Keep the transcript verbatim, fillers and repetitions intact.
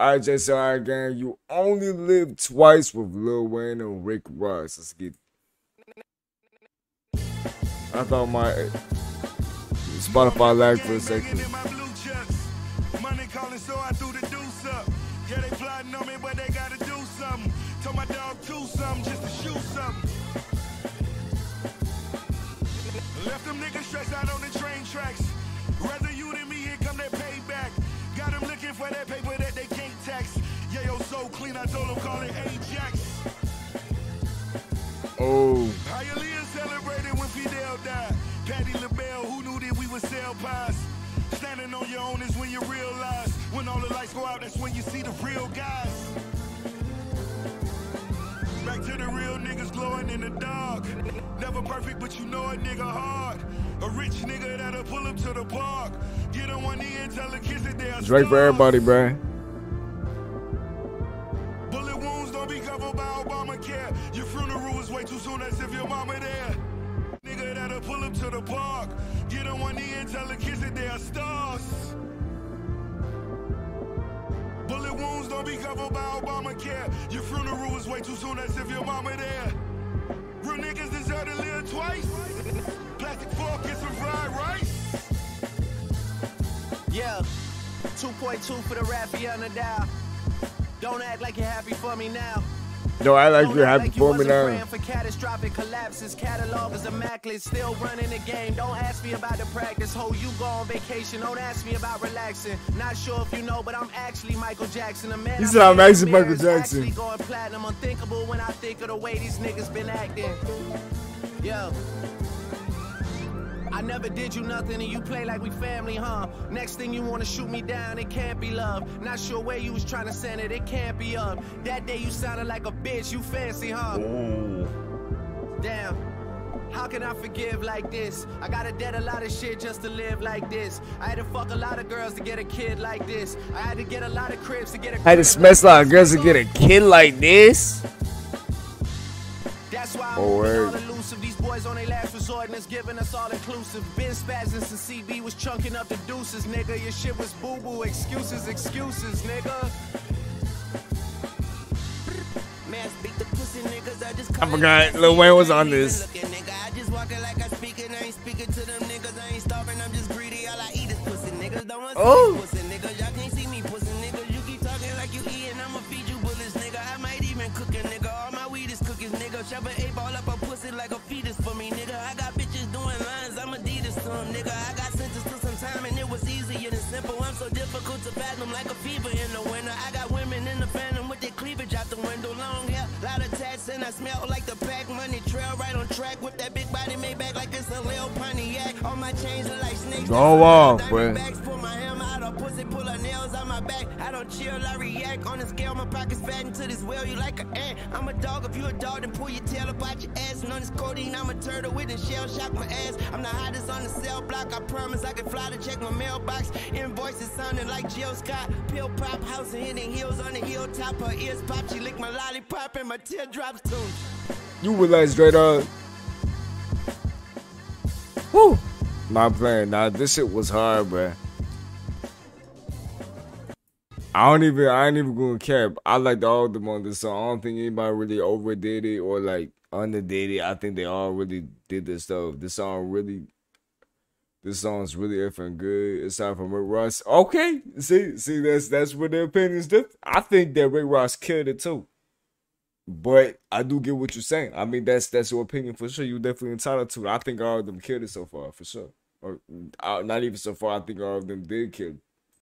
Ajax, alright, gang. You only live twice with Lil Wayne and Rick Ross. Let's get. I thought my Spotify lagged for a second. Money calling, so I threw the deuce up. Yeah, they plotting on me, but they gotta do something. Told my dog to something just to shoot something. Left them niggas stressed out on the train tracks. Rather you than me, here come that payback. Got them looking for that paper that they can't tax. Yeah, yo, so clean, I told them call it Ajax. Oh. Hialeah celebrated when Fidel died. Patti LaBelle, who knew that we would sell pies? Standing on your own is when you realize. When all the lights go out, that's when you see the real guys. Back to the real niggas glowing in the dark. Never perfect, but you know a nigga hard. A rich nigga that'll pull up to the park. Get on one knee and tell the kids that they're straight for everybody, bruh. Bullet wounds don't be covered by Obamacare. Your funeral is way too soon, as if your mama there. Nigga that'll pull up to the park. Get on one knee and tell the kids that they're stars. Bullet wounds don't be covered by Obamacare. Your funeral is way too soon, as if your mama there. Real niggas deserve to live twice. Plastic fork and some fried rice. Yeah, two point two for the Raffiana down. Don't act like you're happy for me now. No, I like you're happy like for me now. For catastrophic collapses, catalog is immaculate, still running the game. Don't ask me about the practice, ho, you go on vacation. Don't ask me about relaxing. Not sure if you know, but I'm actually Michael Jackson. A man. He said I'm actually Michael Jackson. Actually going platinum, unthinkable when I think of the way these niggas been acting. Yo. I never did you nothing and you play like we family, huh? Next thing you wanna shoot me down, it can't be love. Not sure where you was trying to send it, it can't be up. That day you sounded like a bitch, you fancy, huh? Ooh. Damn, how can I forgive like this? I gotta debt a lot of shit just to live like this. I had to fuck a lot of girls to get a kid like this. I had to get a lot of cribs to get a kid. I had to smash a lot of girls to get a kid like this? That's why I'm all elusive. These boys on their last resort and it's giving us all inclusive. Been spazzing since C B was chunking up the deuces, nigga. Your shit was boo-boo. Excuses, excuses, nigga. Man, speak the pussy niggas. I just I forgot Lil Wayne was on this. I just walk it like I speak it. I ain't speaking to them niggas. I ain't starving. I'm just greedy. All I eat is pussy niggas. Don't want to pussy niggas. Y'all can't see me pussy niggas. You keep talking like you eat and I'ma feed you bullets, nigga. I might even cook a nigga. All my weed is cookies, nigga. Shove an eight ball up a pussy like a fetus for me, nigga. I got bitches doing lines, I'm Adidas to them, nigga. I got sentenced to some time and it was easier than simple. I'm so difficult to fathom like a fever in the winter. I got women in the phantom with their cleavage out the window. Long hair, lot of tats and I smell like the pack. Money trail right on track with that big body made back like it's a Lil Pontiac. All my chains are like snakes. Go off, bro. Pussy pull her nails on my back. I don't chill, I react. On the scale, my pockets fat into this well. You like an ant. I'm a dog. If you a dog, then pull your tail about your ass. And on this codeine, I'm a turtle with a shell. Shock my ass. I'm the hottest on the cell block. I promise I can fly to check my mailbox. Invoices sounding like Jill Scott. Pill pop, house and hitting heels on the hilltop. Her ears pop. She lick my lollipop and my teardrops too. You realize straight up. Woo. Not playing. Nah, this shit was hard, bruh. I don't even, I ain't even gonna cap. I liked all of them on this song. I don't think anybody really overdid it or like underdid it. I think they all really did this stuff. This song really, this song's really effing good. Aside from Rick Ross. Okay, see, see, that's that's where their opinions differ. I think that Rick Ross killed it too. But I do get what you're saying. I mean, that's that's your opinion for sure. You're definitely entitled to it. I think all of them killed it so far, for sure. Or uh, not even so far. I think all of them did kill it.